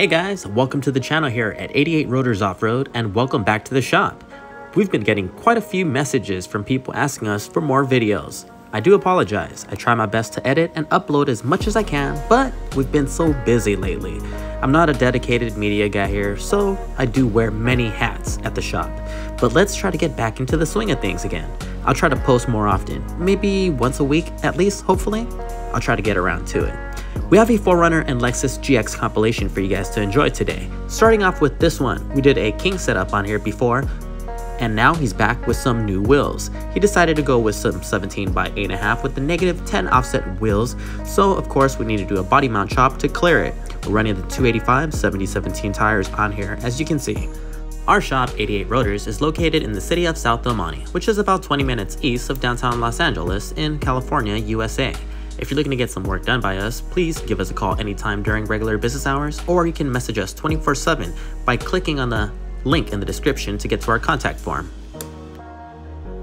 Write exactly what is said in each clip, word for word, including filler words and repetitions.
Hey guys, welcome to the channel here at eighty-eight Rotors Off-Road and welcome back to the shop. We've been getting quite a few messages from people asking us for more videos. I do apologize, I try my best to edit and upload as much as I can, but we've been so busy lately. I'm not a dedicated media guy here, so I do wear many hats at the shop. But let's try to get back into the swing of things again. I'll try to post more often, maybe once a week at least, hopefully. I'll try to get around to it. We have a four runner and Lexus G X compilation for you guys to enjoy today. Starting off with this one, we did a King setup on here before, and now he's back with some new wheels. He decided to go with some seventeen by eight point five with the negative ten offset wheels, so of course we need to do a body mount chop to clear it. We're running the two eighty-five seventy seventeen tires on here, as you can see. Our shop, eighty-eight Rotors, is located in the city of South El Monte, which is about twenty minutes east of downtown Los Angeles in California, U S A. If you're looking to get some work done by us, please give us a call anytime during regular business hours, or you can message us twenty-four seven by clicking on the link in the description to get to our contact form.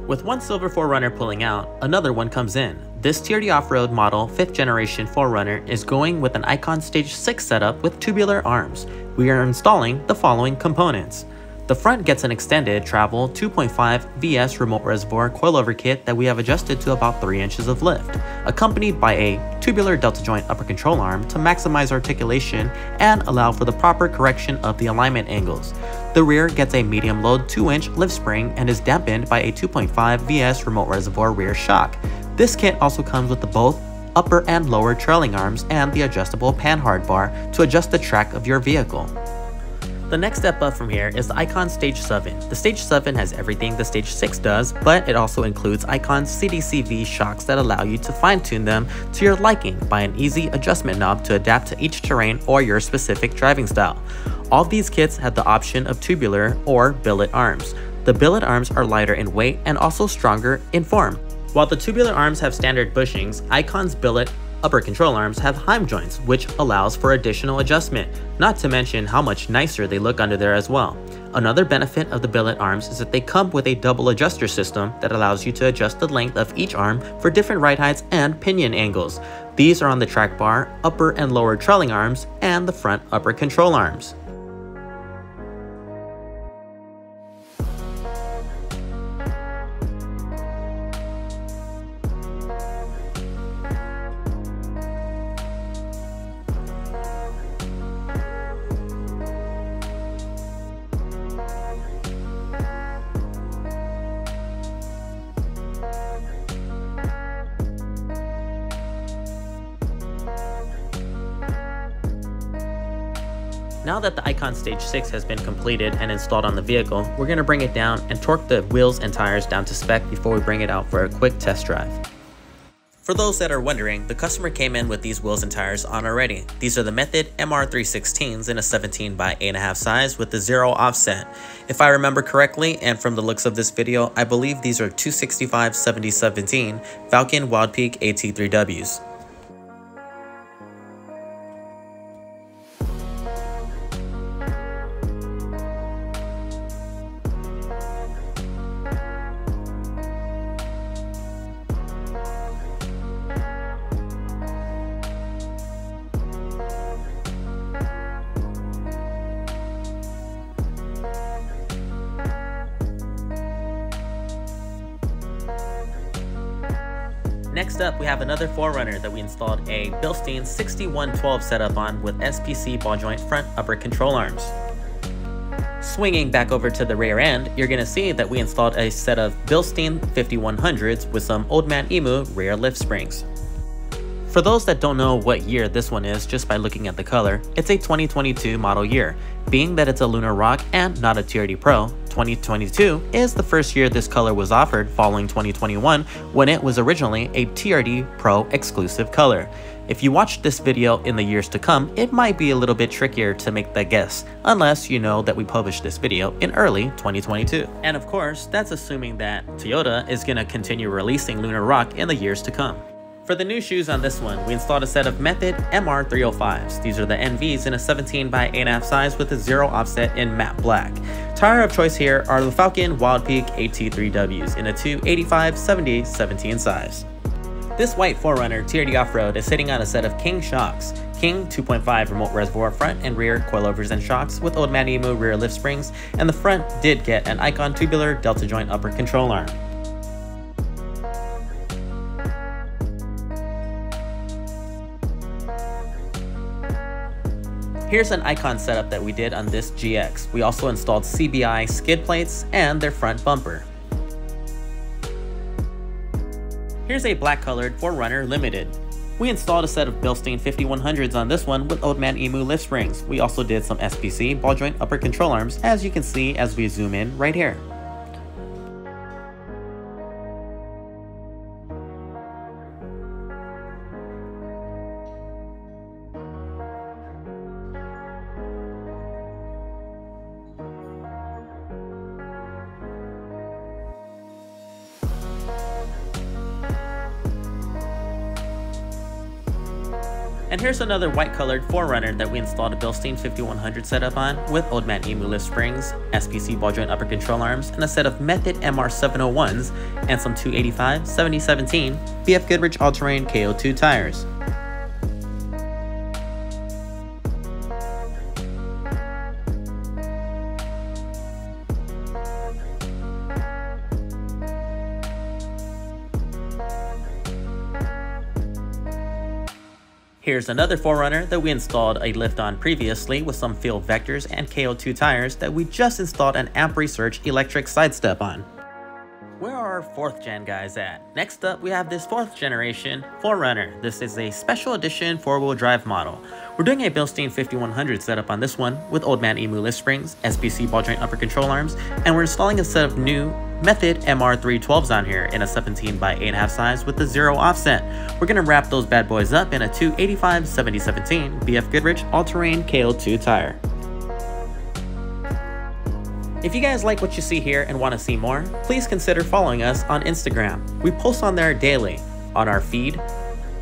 With one silver four runner pulling out, another one comes in. This T R D Off-Road model fifth generation four runner is going with an Icon Stage six setup with tubular arms. We are installing the following components. The front gets an extended travel two point five V S Remote Reservoir Coilover Kit that we have adjusted to about three inches of lift, accompanied by a tubular delta joint upper control arm to maximize articulation and allow for the proper correction of the alignment angles. The rear gets a medium load two inch lift spring and is dampened by a two point five V S Remote Reservoir rear shock. This kit also comes with the both upper and lower trailing arms and the adjustable panhard bar to adjust the track of your vehicle. The next step up from here is the Icon Stage seven. The Stage seven has everything the Stage six does, but it also includes Icon's C D C V shocks that allow you to fine-tune them to your liking by an easy adjustment knob to adapt to each terrain or your specific driving style. All these kits have the option of tubular or billet arms. The billet arms are lighter in weight and also stronger in form. While the tubular arms have standard bushings, Icon's billet upper control arms have heim joints, which allows for additional adjustment, not to mention how much nicer they look under there as well. Another benefit of the billet arms is that they come with a double adjuster system that allows you to adjust the length of each arm for different ride heights and pinion angles. These are on the track bar, upper and lower trailing arms, and the front upper control arms. Now that the Icon Stage six has been completed and installed on the vehicle, we're going to bring it down and torque the wheels and tires down to spec before we bring it out for a quick test drive. For those that are wondering, the customer came in with these wheels and tires on already. These are the Method M R three sixteens in a seventeen by eight point five size with the zero offset. If I remember correctly, and from the looks of this video, I believe these are two sixty-five seventy seventeen Falken Wildpeak A T three Ws. Next up, we have another four runner that we installed a Bilstein sixty-one twelve setup on with S P C ball joint front upper control arms. Swinging back over to the rear end, you're going to see that we installed a set of Bilstein fifty-one hundreds with some Old Man Emu rear lift springs. For those that don't know what year this one is just by looking at the color, it's a twenty twenty-two model year. Being that it's a Lunar Rock and not a T R D Pro, twenty twenty-two is the first year this color was offered, following twenty twenty-one when it was originally a T R D Pro exclusive color. If you watch this video in the years to come, it might be a little bit trickier to make that guess, unless you know that we published this video in early twenty twenty-two. And of course, that's assuming that Toyota is going to continue releasing Lunar Rock in the years to come. For the new shoes on this one, we installed a set of Method M R three oh fives. These are the N Vs in a seventeen by eight point five size with a zero offset in matte black. Tire of choice here are the Falken Wildpeak A T three Ws in a two eighty-five seventy seventeen size. This white four runner T R D Off-Road is sitting on a set of King shocks. King two point five remote reservoir front and rear coilovers and shocks with Old Man Emu rear lift springs, and the front did get an Icon tubular delta joint upper control arm. Here's an Icon setup that we did on this G X. We also installed C B I skid plates and their front bumper. Here's a black colored four runner Limited. We installed a set of Bilstein fifty-one hundreds on this one with Old Man Emu lift springs. We also did some S P C ball joint upper control arms, as you can see as we zoom in right here. And here's another white colored four runner that we installed a Bilstein fifty-one hundred setup on with Old Man Emu lift springs, S P C ball joint upper control arms, and a set of Method M R seven oh ones and some two eighty-five seventy seventeen B F Goodrich All-Terrain K O two tires. Here's another four runner that we installed a lift on previously with some Fuel Vectors and K O two tires that we just installed an Amp Research electric sidestep on. Where are our fourth gen guys at? Next up, we have this fourth generation four runner. This is a special edition four wheel drive model. We're doing a Bilstein fifty-one hundred setup on this one with Old Man Emu lift springs, S P C ball joint upper control arms, and we're installing a set of new Method M R three twelves on here in a seventeen by eight point five size with the zero offset. We're going to wrap those bad boys up in a two eighty-five seventy seventeen B F Goodrich all-terrain K O two tire. If you guys like what you see here and want to see more, please consider following us on Instagram. We post on there daily, on our feed,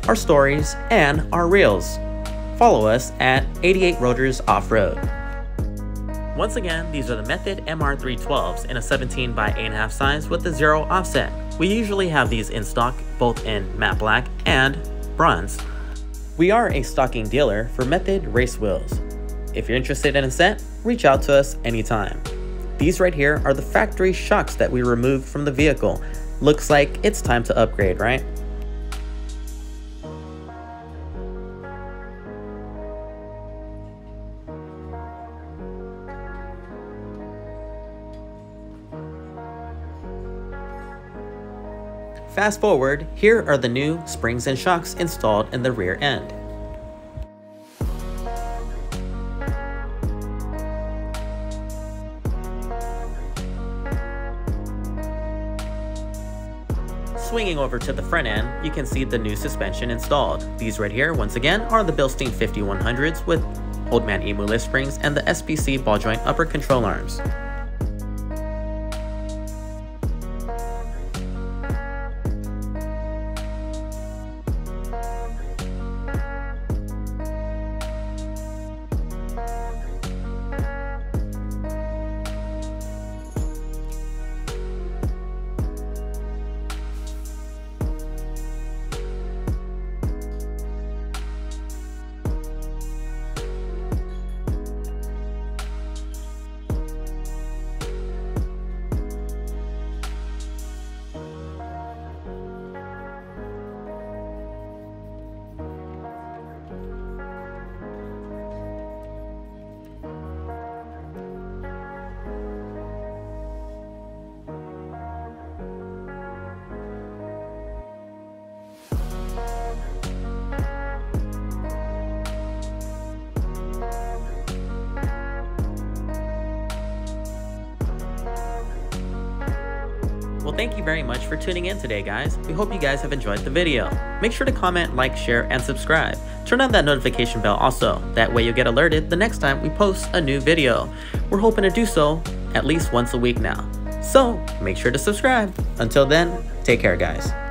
our stories, and our reels. Follow us at eighty-eight Rotors Off-Road. Once again, these are the Method M R three twelves in a seventeen by eight point five size with the zero offset. We usually have these in stock, both in matte black and bronze. We are a stocking dealer for Method race wheels. If you're interested in a set, reach out to us anytime. These right here are the factory shocks that we removed from the vehicle. Looks like it's time to upgrade, right? Fast forward, here are the new springs and shocks installed in the rear end. Swinging over to the front end, you can see the new suspension installed. These right here, once again, are the Bilstein fifty-one hundreds with Old Man Emu lift springs and the S P C ball joint upper control arms. Well, thank you very much for tuning in today, guys. We hope you guys have enjoyed the video. Make sure to comment, like, share, and subscribe. Turn on that notification bell also. That way you'll get alerted the next time we post a new video. We're hoping to do so at least once a week now. So make sure to subscribe. Until then, take care, guys.